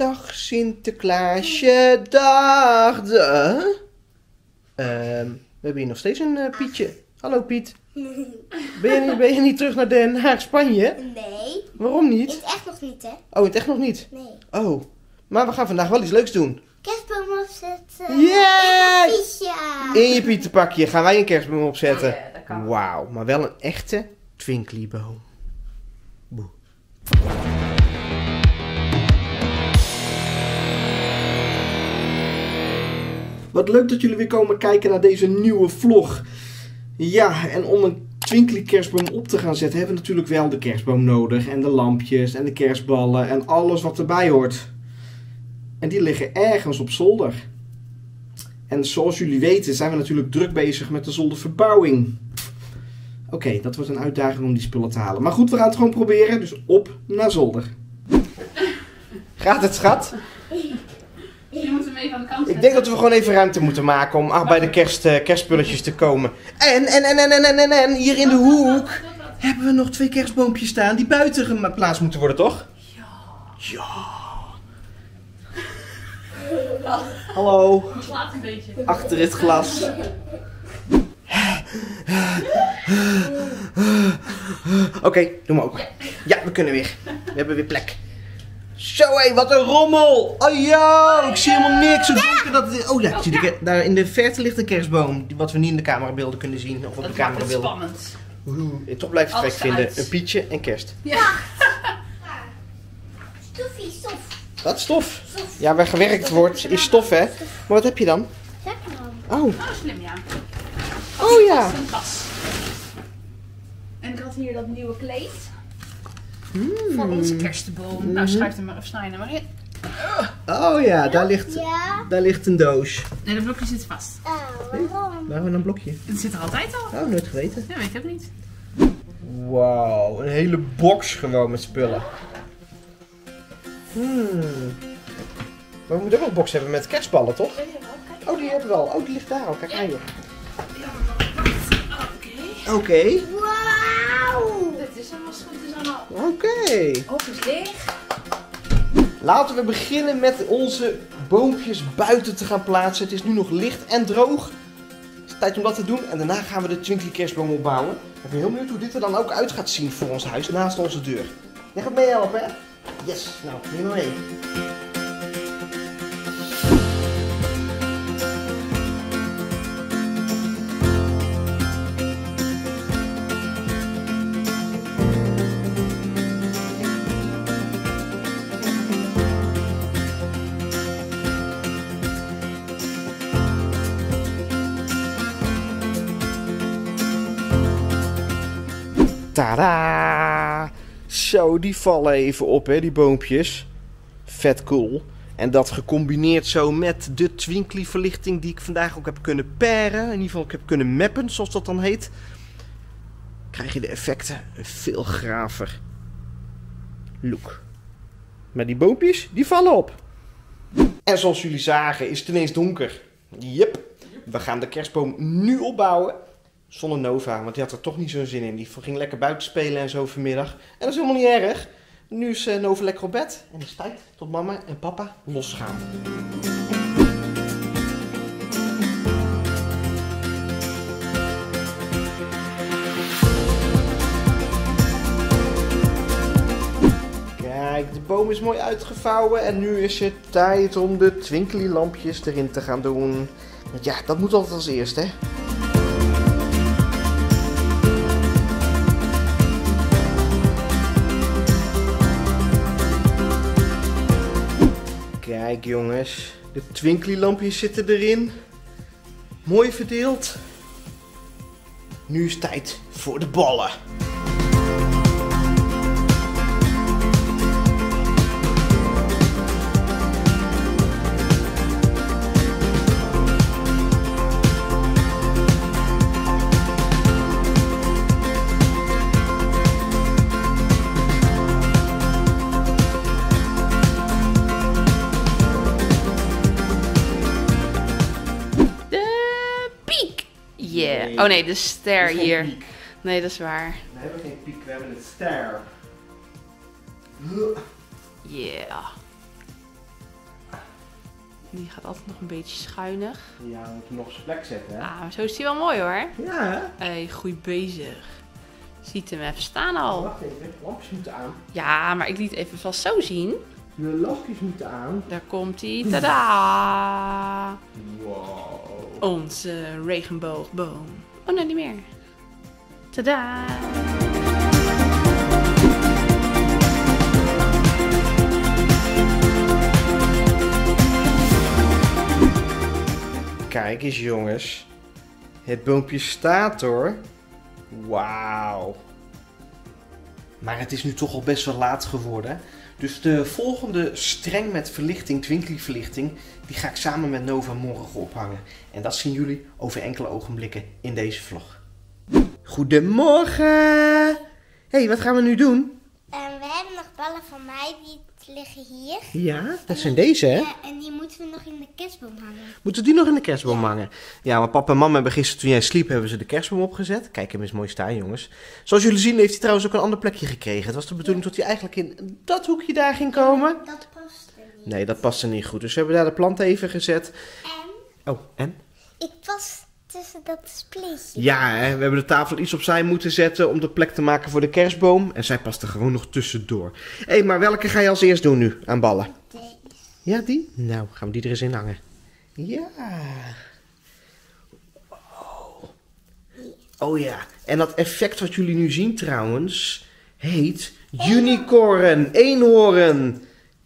Dag Sinterklaasje, dag de... We hebben hier nog steeds een Pietje. Hallo Piet. Ben je niet terug naar Den Haag, Spanje? Nee. Waarom niet? In het echt nog niet, hè? Oh, in het echt nog niet? Nee. Oh, maar we gaan vandaag wel iets leuks doen. Kerstboom opzetten. Yes! In je Pietenpakje gaan wij een kerstboom opzetten. Ja, dat kan. Wauw, maar wel een echte Twinkly-boom. Boe. Wat leuk dat jullie weer komen kijken naar deze nieuwe vlog. Ja, en om een Twinkly kerstboom op te gaan zetten hebben we natuurlijk wel de kerstboom nodig. En de lampjes en de kerstballen en alles wat erbij hoort. En die liggen ergens op zolder. En zoals jullie weten zijn we natuurlijk druk bezig met de zolderverbouwing. Oké, dat wordt een uitdaging om die spullen te halen. Maar goed, we gaan het gewoon proberen. Dus op naar zolder. Gaat het, schat? Je moet hem even aan de kant zetten. Ik denk dat we gewoon even ruimte moeten maken om bij de kerstspulletjes te komen. En hier in de hoek hebben we nog twee kerstboompjes staan die buiten geplaatst moeten worden, toch? Ja. Ja. Hallo. Ik slaap een beetje. Achter het glas. Oké, doe maar open. Ja, we kunnen weer. We hebben weer plek. Zo hé, wat een rommel! Oh ja, ik zie helemaal niks. Oh ja, ik zie daar in de verte ligt een kerstboom. Wat we niet in de camerabeelden kunnen zien. Of op de camerabeelden. Dat maakt het spannend. Ik toch blijf het gek vinden. Een Pietje en kerst. Ja. Stoffie, stof. Wat stof? Ja, waar gewerkt wordt is stof, hè. Maar wat heb je dan? Oh, slim ja. Oh ja. En ik had hier dat nieuwe kleed. Van onze kerstboom. Nou, snij hem maar in. Oh ja, daar ligt een doos. En een blokje zit vast. Oh, waarom? Waarom een blokje? Het zit er altijd al. Oh, nooit geweten. Ja, weet ik niet. Wauw, een hele box gewoon met spullen. Maar we moeten ook een box hebben met kerstballen, toch? Oh, die hebben we al. Oh, die ligt daar al. Kijk aan je. Oké. Wauw. Dit is helemaal goed. Oké. Open dicht. Laten we beginnen met onze boompjes buiten te gaan plaatsen. Het is nu nog licht en droog. Het is tijd om dat te doen en daarna gaan we de Twinkly kerstboom opbouwen. Ik ben heel benieuwd hoe dit er dan ook uit gaat zien voor ons huis naast onze deur. Jij gaat meehelpen, hè? Yes, nou, neem maar mee. Tadaa! Zo, die vallen even op, hè, die boompjes. Vet cool. En dat gecombineerd zo met de Twinkly verlichting die ik vandaag ook heb kunnen paren. In ieder geval, ik heb kunnen mappen, zoals dat dan heet. Krijg je de effecten een veel graver look. Maar die boompjes, die vallen op. En zoals jullie zagen, is het ineens donker. Yep. We gaan de kerstboom nu opbouwen. Zonder Nova, want die had er toch niet zo'n zin in. Die ging lekker buiten spelen en zo vanmiddag. En dat is helemaal niet erg. Nu is Nova lekker op bed. En het is tijd tot mama en papa losgaan. Kijk, de boom is mooi uitgevouwen. En nu is het tijd om de Twinkly lampjes erin te gaan doen. Want ja, dat moet altijd als eerst, hè. Kijk jongens, de Twinkly lampjes zitten erin. Mooi verdeeld. Nu is het tijd voor de ballen. Oh nee, de ster hier. Piek. Nee, dat is waar. We hebben geen piek, we hebben een ster. Yeah. Die gaat altijd nog een beetje schuinig. Ja, we moeten nog eens plek zetten. Hè? Ah, maar zo is die wel mooi hoor. Ja. Hé, goed bezig. Ziet hem even staan al. Oh, wacht even, lampjes moeten aan. Ja, maar ik liet even vast zo zien. De lampjes moeten aan. Daar komt hij. Tadaa! Wow. Onze regenboogboom. Oh, nee, niet meer. Tadaa! Kijk eens jongens, het boompje staat hoor. Wauw. Maar het is nu toch al best wel laat geworden. Dus de volgende streng met verlichting, Twinkly verlichting, die ga ik samen met Nova morgen ophangen. En dat zien jullie over enkele ogenblikken in deze vlog. Goedemorgen! Hey, wat gaan we nu doen? We hebben nog ballen van mij, die liggen hier. Ja, dat zijn deze hè? Ja, en die moeten we nog in de kerstboom hangen. Moeten die nog in de kerstboom hangen? Ja, maar papa en mama hebben gisteren toen jij sliep, hebben ze de kerstboom opgezet. Kijk hem eens mooi staan jongens. Zoals jullie zien heeft hij trouwens ook een ander plekje gekregen. Het was de bedoeling dat hij eigenlijk in dat hoekje daar ging komen. Ja, dat past er niet. Nee, dat past er niet goed. Dus we hebben daar de planten even gezet. En? Oh, en? Ik pas tussen dat splitje. Ja, hè? We hebben de tafel iets opzij moeten zetten om de plek te maken voor de kerstboom. En zij past er gewoon nog tussendoor. Hé, maar welke ga je als eerst doen nu aan ballen? Deze. Ja, die? Nou, gaan we die er eens in hangen. Ja. Oh. Oh ja. En dat effect wat jullie nu zien trouwens heet unicorn, eenhoorn.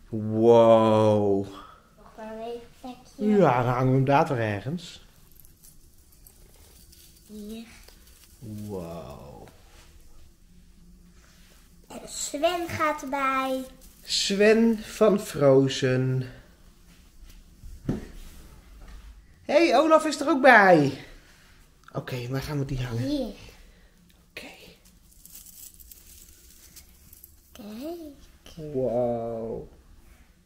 Wow. Nog wel een effectje. Ja, dan hangen we hem daar toch ergens. Hier. Wow. En Sven gaat erbij. Sven van Frozen. Hé, hey, Olaf is er ook bij. Oké, waar gaan we die hangen? Hier. Oké. Kijk. Wow.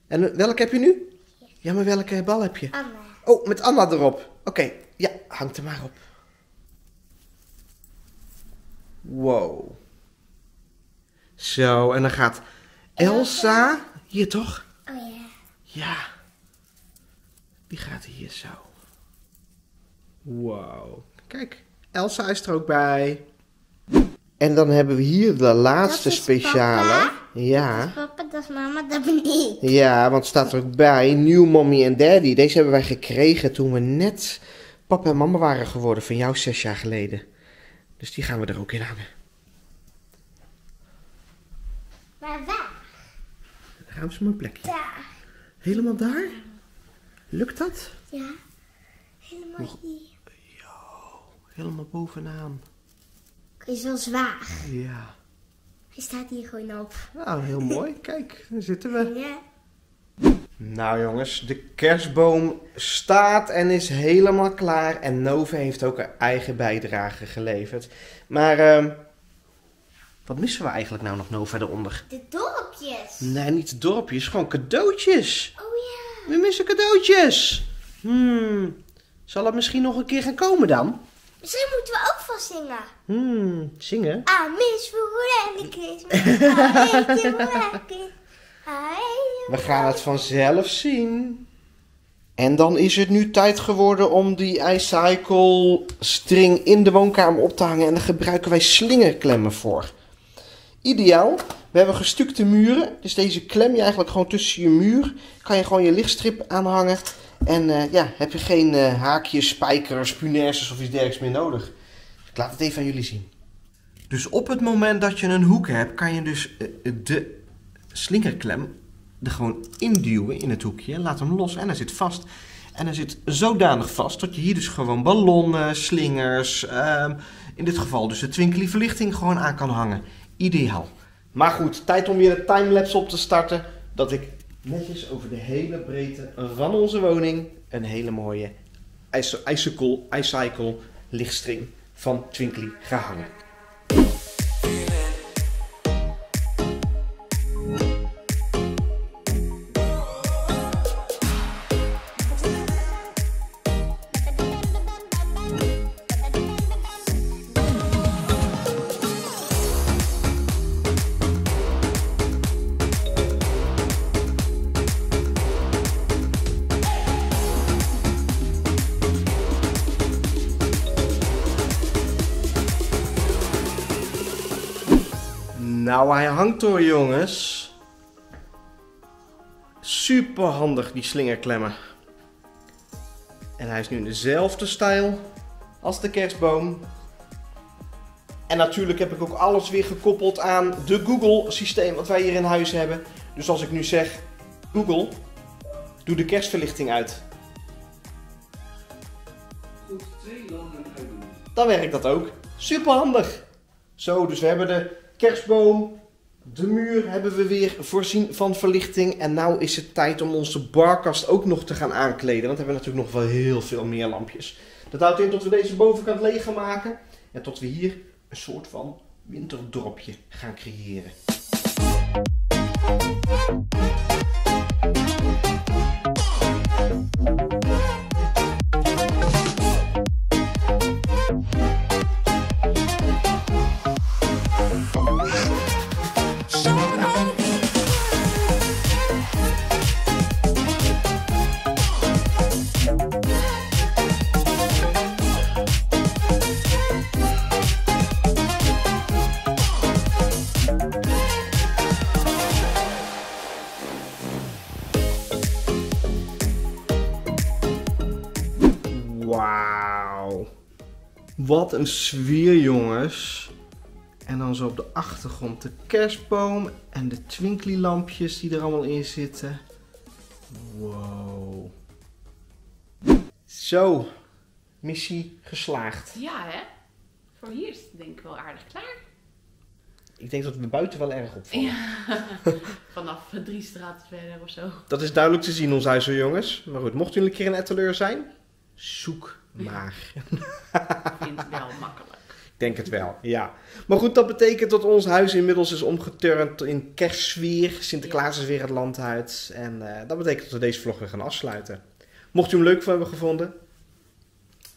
En welke heb je nu? Hier. Ja, maar welke bal heb je? Anna. Oh, met Anna erop. Oké, ja, hangt er maar op. Wow. Zo, en dan gaat Elsa hier toch? Oh ja. Ja. Die gaat hier zo. Wow. Kijk, Elsa is er ook bij. En dan hebben we hier de laatste speciale. Papa. Ja. Dat is papa, dat is mama, dat ben ik. Ja, want staat er ook bij. New Mommy and Daddy. Deze hebben wij gekregen toen we net papa en mama waren geworden van jou 6 jaar geleden. Dus die gaan we er ook in hangen. Maar waar? Dan gaan we ze maar een plekje. Daar. Helemaal daar? Lukt dat? Ja. Helemaal hier. Yo, helemaal bovenaan. Hij is wel zwaar. Ja. Hij staat hier gewoon op. Nou, heel mooi. Kijk, daar zitten we. Ja. Nou jongens, de kerstboom staat en is helemaal klaar. En Nova heeft ook haar eigen bijdrage geleverd. Maar wat missen we eigenlijk nou nog, Nova, eronder? De dorpjes. Nee, niet de dorpjes, gewoon cadeautjes. Oh ja. We missen cadeautjes. Zal het misschien nog een keer gaan komen dan? Misschien moeten we ook vast zingen. Zingen? Ah, mis voor de Christmas. We gaan het vanzelf zien. En dan is het nu tijd geworden om die iCycle string in de woonkamer op te hangen. En daar gebruiken wij slingerklemmen voor. Ideaal. We hebben gestukte muren. Dus deze klem je eigenlijk gewoon tussen je muur. Kan je gewoon je lichtstrip aanhangen. En ja, heb je geen haakjes, spijkers, punaises of iets dergelijks meer nodig. Ik laat het even aan jullie zien. Dus op het moment dat je een hoek hebt, kan je dus de slingerklem er gewoon induwen in het hoekje. Laat hem los en hij zit vast. En hij zit zodanig vast dat je hier dus gewoon ballonnen, slingers, in dit geval dus de Twinkly verlichting gewoon aan kan hangen. Ideaal. Maar goed, tijd om weer een timelapse op te starten. Dat ik netjes over de hele breedte van onze woning een hele mooie iCycle lichtstring van Twinkly ga hangen. Nou, hij hangt hoor, jongens. Super handig, die slingerklemmen. En hij is nu in dezelfde stijl als de kerstboom. En natuurlijk heb ik ook alles weer gekoppeld aan de Google systeem wat wij hier in huis hebben. Dus als ik nu zeg, Google, doe de kerstverlichting uit. Goed, 2 lampen uitdoen. Dan werkt dat ook. Super handig. Zo, dus we hebben de kerstboom. De muur hebben we weer voorzien van verlichting. En nu is het tijd om onze barkast ook nog te gaan aankleden. Want we hebben natuurlijk nog wel heel veel meer lampjes. Dat houdt in tot we deze bovenkant leeg gaan maken. En tot we hier een soort van winterdropje gaan creëren. Wauw, wat een sfeer, jongens. En dan zo op de achtergrond de kerstboom en de Twinkly lampjes die er allemaal in zitten. Wow. Zo, missie geslaagd. Ja hè, voor hier is het denk ik wel aardig klaar. Ik denk dat we buiten wel erg opvallen. Ja, vanaf 3 straten verder of zo. Dat is duidelijk te zien, ons huis hoor, jongens. Maar goed, mochten jullie een keer in Etten-Leur zijn... Zoek maar. Ik vind het wel makkelijk. Ik denk het wel, ja. Maar goed, dat betekent dat ons huis inmiddels is omgeturnd in kerstsfeer. Sinterklaas is weer het land uit. En dat betekent dat we deze vlog weer gaan afsluiten. Mocht u hem leuk hebben gevonden,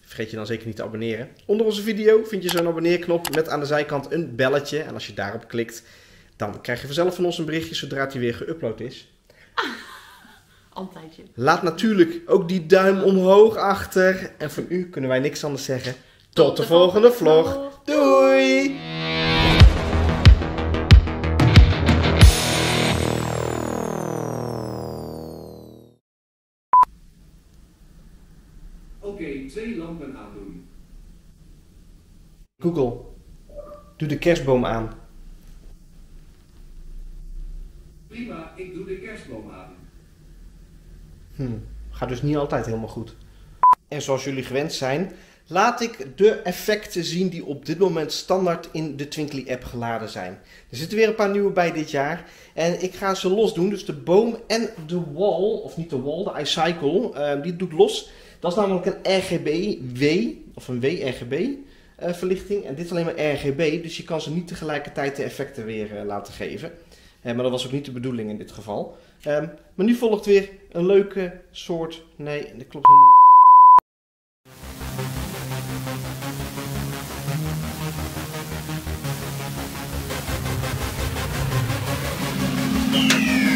vergeet je dan zeker niet te abonneren. Onder onze video vind je zo'n abonneerknop met aan de zijkant een belletje. En als je daarop klikt, dan krijg je vanzelf van ons een berichtje zodra die weer geüpload is. Altijdje. Laat natuurlijk ook die duim omhoog achter. En van u kunnen wij niks anders zeggen. Tot de volgende vlog. Doei! Oké, 2 lampen aandoen. Google, doe de kerstboom aan. Prima, ik doe de kerstboom aan. Gaat dus niet altijd helemaal goed. En zoals jullie gewend zijn, laat ik de effecten zien die op dit moment standaard in de Twinkly app geladen zijn. Er zitten weer een paar nieuwe bij dit jaar. En ik ga ze los doen. Dus de boom en de wall, of niet de wall, de iCycle, die doe ik los. Dat is namelijk een RGB-W, of een WRGB verlichting. En dit is alleen maar RGB, dus je kan ze niet tegelijkertijd de effecten weer laten geven. Maar dat was ook niet de bedoeling in dit geval. Maar nu volgt weer een leuke soort... Nee, dat klopt helemaal niet.